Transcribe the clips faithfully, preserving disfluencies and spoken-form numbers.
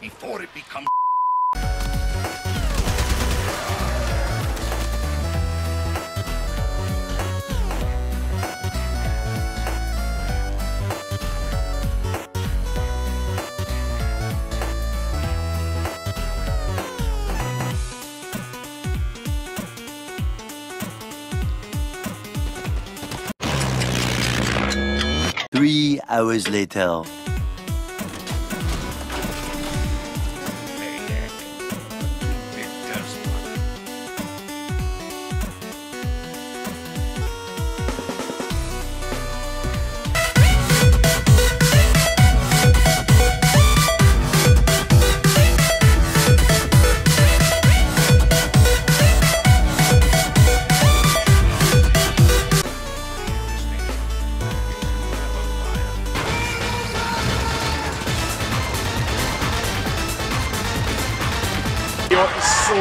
Before it becomes three hours later.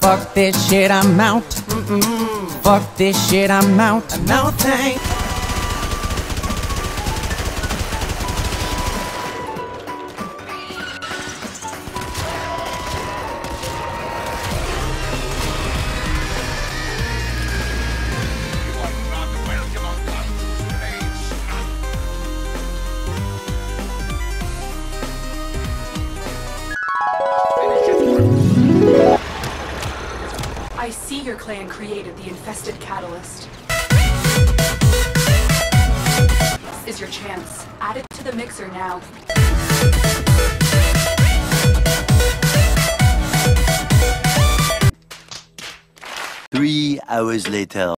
Fuck this shit, I'm out. Mm-mm. Fuck this shit, I'm out. No thanks. I see your clan created the infested catalyst. Is your your chance. Add it to the mixer now. Three hours later.